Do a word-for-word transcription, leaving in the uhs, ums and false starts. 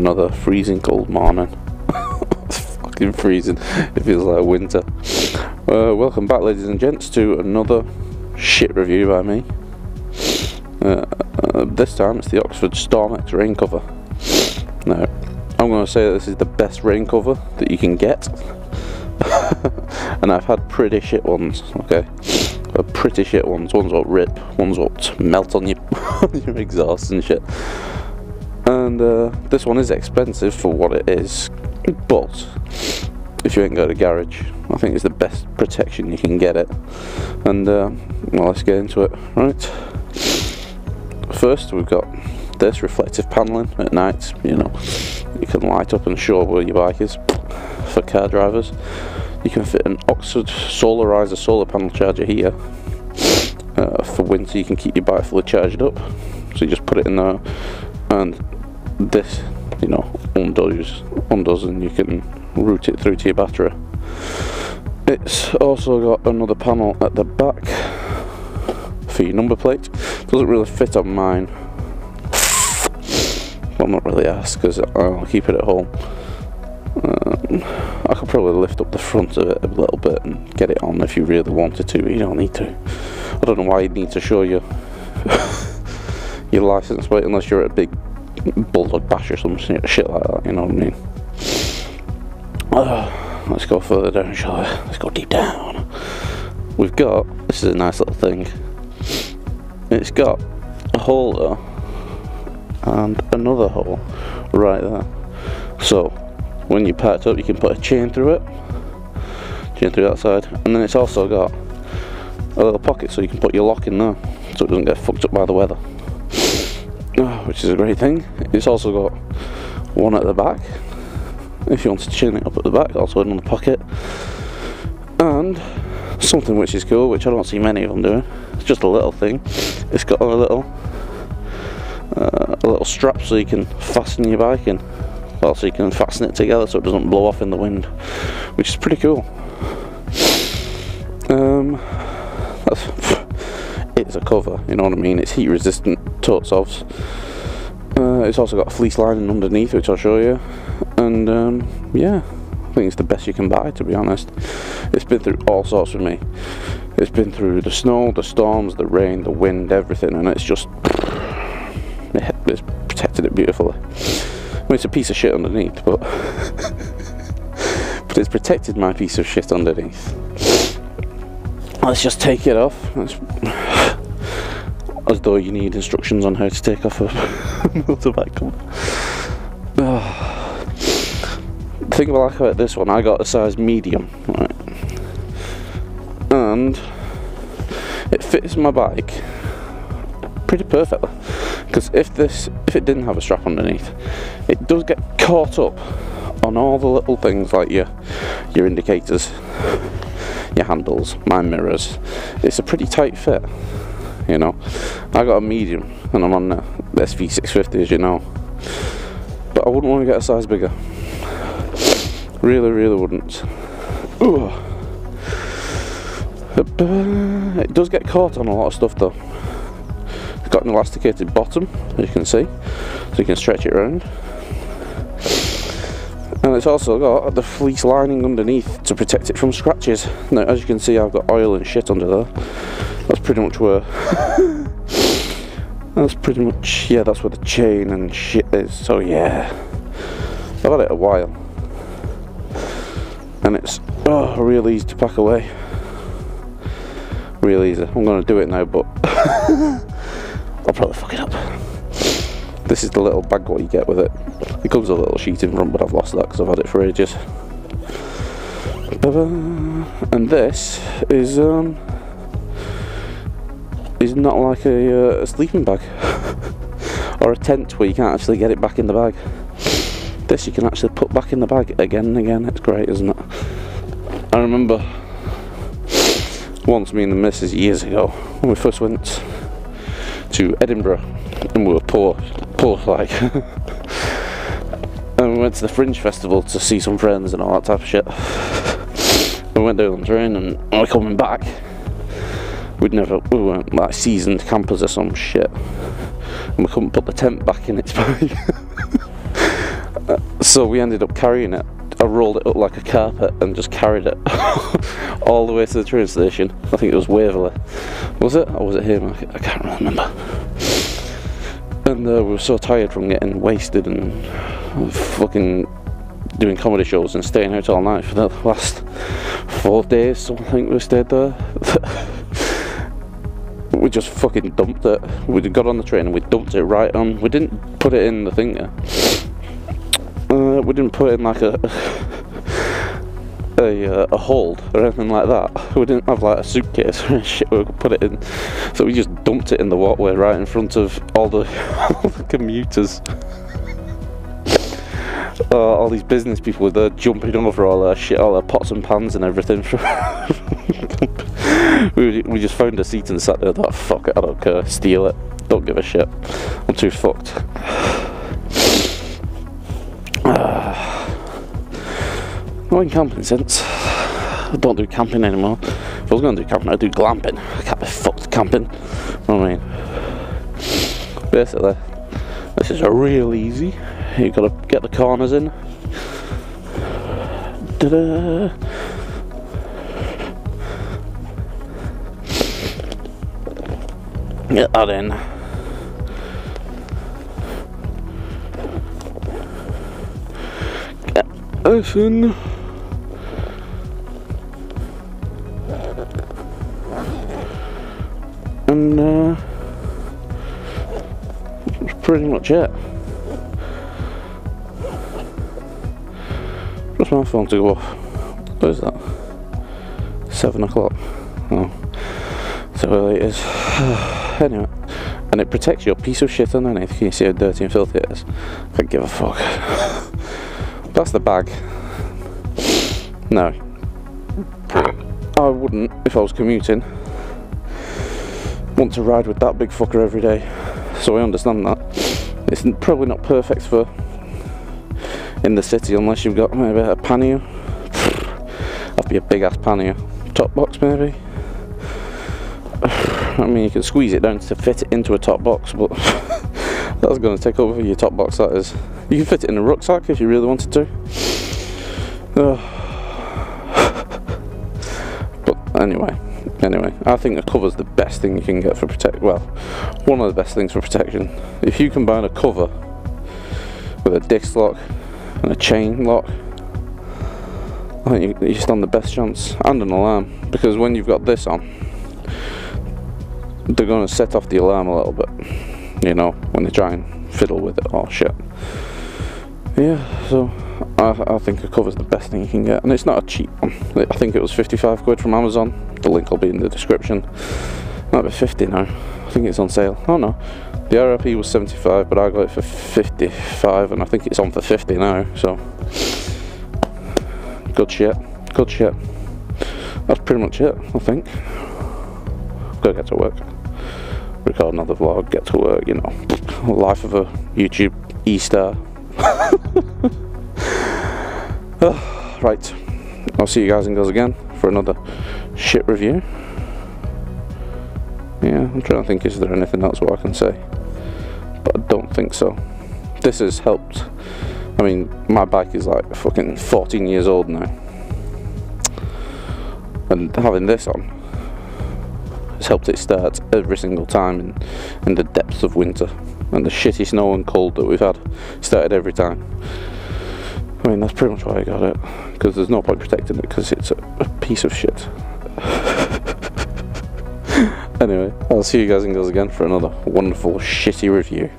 another freezing cold morning. It's fucking freezing, it feels like winter. Uh, welcome back, ladies and gents, to another shit review by me. Uh, uh, this time it's the Oxford Stormex rain cover. Now, I'm going to say that this is the best rain cover that you can get. And I've had pretty shit ones, okay? But pretty shit ones. Ones that rip, ones that melt on your, your exhaust and shit. And uh, this one is expensive for what it is, but if you ain't got a garage, I think it's the best protection you can get it. And uh, well, let's get into it, right? First, we've got this reflective panelling at night. You know, you can light up and show where your bike is. For car drivers, you can fit an Oxford Solariser solar panel charger here. Uh, for winter, you can keep your bike fully charged up, so you just put it in there, and this, you know, undoes, undoes, and you can route it through to your battery. It's also got another panel at the back for your number plate. Doesn't really fit on mine. Well, I'm not really asked because I'll keep it at home. Um, I could probably lift up the front of it a little bit and get it on if you really wanted to, but you don't need to. I don't know why you'd need to show your your license plate unless you're at a big bulldog bash or some shit like that, you know what I mean? Uh, let's go further down, shall we? Let's go deep down. We've got, this is a nice little thing, it's got a holder and another hole right there. So when you packed up, you can put a chain through it, chain through that side, and then it's also got a little pocket so you can put your lock in there so it doesn't get fucked up by the weather, oh, which is a great thing. It's also got one at the back if you want to chain it up at the back, also another pocket, and something which is cool, which I don't see many of them doing, it's just a little thing, it's got a little uh, a little strap so you can fasten your bike in. Well, so you can fasten it together so it doesn't blow off in the wind, which is pretty cool. Um, that's, it's a cover, you know what I mean? It's heat resistant, totes offs. Uh, it's also got a fleece lining underneath, which I'll show you. And um, yeah, I think it's the best you can buy, to be honest. It's been through all sorts with me. It's been through the snow, the storms, the rain, the wind, everything, and it's just it's protected it beautifully. Well, it's a piece of shit underneath, but but it's protected my piece of shit underneath. Let's just take it off, Let's, as though you need instructions on how to take off a motorbike cover. Oh. The thing I like about this one, I got a size medium, right, and it fits my bike pretty perfectly. Because if this, if it didn't have a strap underneath, it does get caught up on all the little things like your your indicators, your handles, my mirrors. It's a pretty tight fit, you know. I got a medium and I'm on the S V six fifty, as you know, but I wouldn't want to get a size bigger. Really, really wouldn't. Ooh. It does get caught on a lot of stuff though. Got an elasticated bottom, as you can see, so you can stretch it around, and it's also got the fleece lining underneath to protect it from scratches. Now, as you can see, I've got oil and shit under there. That's pretty much where that's pretty much yeah that's where the chain and shit is, so yeah, I've had it a while and it's oh, really easy to pack away, really easy. I'm going to do it now, but I'll probably fuck it up. This is the little bag what you get with it. It comes with a little sheet in front, but I've lost that because I've had it for ages. And this is um is not like a, uh, a sleeping bag or a tent where you can't actually get it back in the bag. This you can actually put back in the bag again and again. It's great, isn't it? I remember once me and the missus years ago when we first went to Edinburgh, and we were poor, poor like, and we went to the Fringe Festival to see some friends and all that type of shit. We went down on the train, and when we coming back, we'd never, we weren't like seasoned campers or some shit, and we couldn't put the tent back in its bag. So we ended up carrying it. I rolled it up like a carpet and just carried it all the way to the train station. I think it was Waverley. Was it? Or was it here? I can't remember. And uh, we were so tired from getting wasted and fucking doing comedy shows and staying out all night for the last four days, so I think we stayed there. We just fucking dumped it. We got on the train and we dumped it right on. We didn't put it in the thing there. Uh, we didn't put in like a a, uh, a hold or anything like that. We didn't have like a suitcase or shit we could put it in. So we just dumped it in the walkway right in front of all the, all the commuters. Uh, all these business people were there jumping over all their shit, all their pots and pans and everything. we, we just found a seat and sat there like, fuck it, I don't care, steal it, don't give a shit, I'm too fucked. Not in camping since. I don't do camping anymore. If I was going to do camping, I'd do glamping. I can't be fucked camping. I mean, basically, this is a real easy. You've got to get the corners in. Ta-da! Get that in. Get this in. And uh, that's pretty much it. What's my phone to go off? What is that? Seven o'clock. Oh, so early it is. Anyway, and it protects your piece of shit underneath. Can you see how dirty and filthy it is? I don't give a fuck. That's the bag. No, I wouldn't if I was commuting. Want to ride with that big fucker every day, so I understand that. It's probably not perfect for in the city unless you've got maybe a pannier. That'd be a big ass pannier. Top box maybe. I mean, you can squeeze it down to fit it into a top box, but that's going to take over your top box, that is. You can fit it in a rucksack if you really wanted to. Oh. But anyway. Anyway, I think a cover's the best thing you can get for protect. Well, one of the best things for protection. If you combine a cover with a disc lock and a chain lock, I think you, you stand the best chance. And an alarm, because when you've got this on, they're going to set off the alarm a little bit. You know, when they try and fiddle with it. Oh shit. Yeah, so I, I think a cover's the best thing you can get, and it's not a cheap one. I think it was fifty-five quid from Amazon. The link will be in the description. Might be fifty now. I think it's on sale. Oh no, the R R P was seventy-five, but I got it for fifty-five, and I think it's on for fifty now. So good shit, good shit. That's pretty much it, I think. Gotta get to work. Record another vlog. Get to work. You know, life of a YouTube E-star. Oh, right, I'll see you guys and girls again for another shit review. Yeah, I'm trying to think, is there anything else what I can say? But I don't think so. This has helped. I mean, my bike is like fucking fourteen years old now, and having this on has helped it start every single time in, in the depths of winter and the shitty snow and cold that we've had. Started every time. I mean, that's pretty much why I got it, because there's no point protecting it because it's a, a piece of shit. Anyway, I'll see you guys and girls again for another wonderful shitty review.